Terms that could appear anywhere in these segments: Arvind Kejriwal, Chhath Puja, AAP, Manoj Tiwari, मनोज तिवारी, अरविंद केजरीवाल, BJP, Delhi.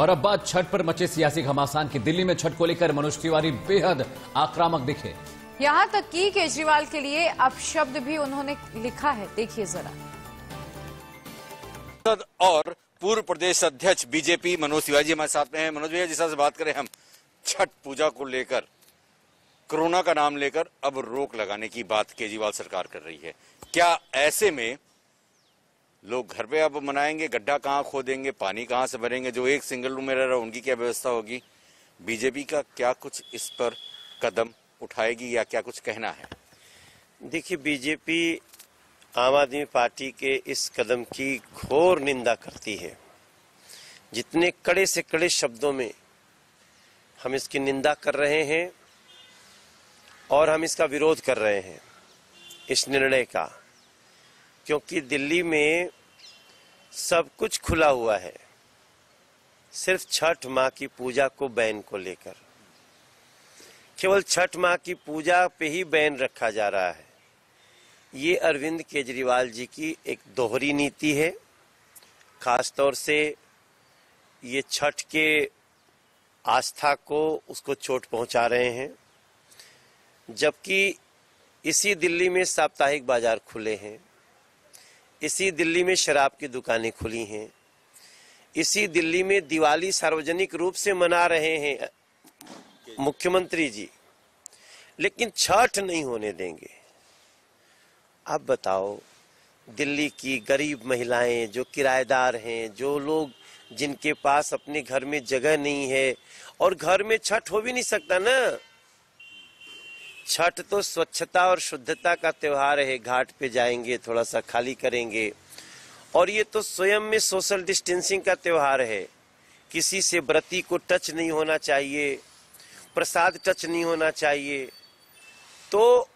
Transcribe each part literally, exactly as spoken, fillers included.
और अब बात छठ पर मचे सियासी घमासान की। दिल्ली में छठ को लेकर मनोज तिवारी बेहद आक्रामक दिखे, यहाँ तक कि केजरीवाल के लिए अपशब्द भी उन्होंने लिखा है। देखिए जरा। और पूर्व प्रदेश अध्यक्ष बीजेपी मनोज तिवारी हमारे साथ में हैं। मनोज भैया, जिस तरह से बात करें हम छठ पूजा को लेकर, कोरोना का नाम लेकर अब रोक लगाने की बात केजरीवाल सरकार कर रही है, क्या ऐसे में लोग घर पे अब मनाएंगे? गड्ढा कहाँ खोदेंगे, पानी कहाँ से भरेंगे, जो एक सिंगल रूम में रह रहा है उनकी क्या व्यवस्था होगी? बीजेपी का क्या कुछ इस पर कदम उठाएगी या क्या कुछ कहना है? देखिए, बीजेपी आम आदमी पार्टी के इस कदम की घोर निंदा करती है। जितने कड़े से कड़े शब्दों में हम इसकी निंदा कर रहे हैं और हम इसका विरोध कर रहे हैं, इस निर्णय का, क्योंकि दिल्ली में सब कुछ खुला हुआ है, सिर्फ छठ माँ की पूजा को बैन को लेकर, केवल छठ माँ की पूजा पे ही बैन रखा जा रहा है। ये अरविंद केजरीवाल जी की एक दोहरी नीति है, खासतौर से ये छठ के आस्था को, उसको चोट पहुंचा रहे हैं। जबकि इसी दिल्ली में साप्ताहिक बाजार खुले हैं, इसी दिल्ली में शराब की दुकानें खुली हैं, इसी दिल्ली में दिवाली सार्वजनिक रूप से मना रहे हैं मुख्यमंत्री जी, लेकिन छठ नहीं होने देंगे। आप बताओ, दिल्ली की गरीब महिलाएं, जो किराएदार हैं, जो लोग जिनके पास अपने घर में जगह नहीं है, और घर में छठ हो भी नहीं सकता ना। छठ तो स्वच्छता और शुद्धता का त्योहार है, घाट पे जाएंगे, थोड़ा सा खाली करेंगे, और ये तो स्वयं में सोशल डिस्टेंसिंग का त्योहार है। किसी से व्रती को टच नहीं होना चाहिए, प्रसाद टच नहीं होना चाहिए। तो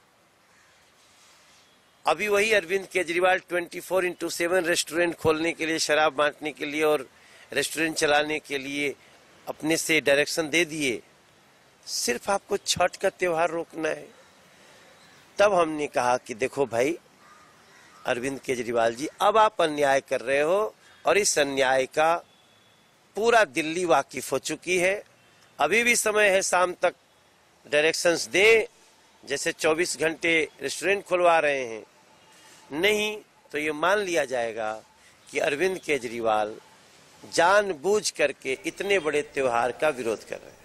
अभी वही अरविंद केजरीवाल चौबीस इंटू सात रेस्टोरेंट खोलने के लिए, शराब बांटने के लिए और रेस्टोरेंट चलाने के लिए अपने से डायरेक्शन दे दिए। सिर्फ आपको छठ का त्योहार रोकना है। तब हमने कहा कि देखो भाई अरविंद केजरीवाल जी, अब आप अन्याय कर रहे हो, और इस अन्याय का पूरा दिल्ली वाकिफ हो चुकी है। अभी भी समय है, शाम तक डायरेक्शंस दें, जैसे चौबीस घंटे रेस्टोरेंट खुलवा रहे हैं। नहीं तो ये मान लिया जाएगा कि अरविंद केजरीवाल जानबूझ करके इतने बड़े त्योहार का विरोध कर रहे हैं।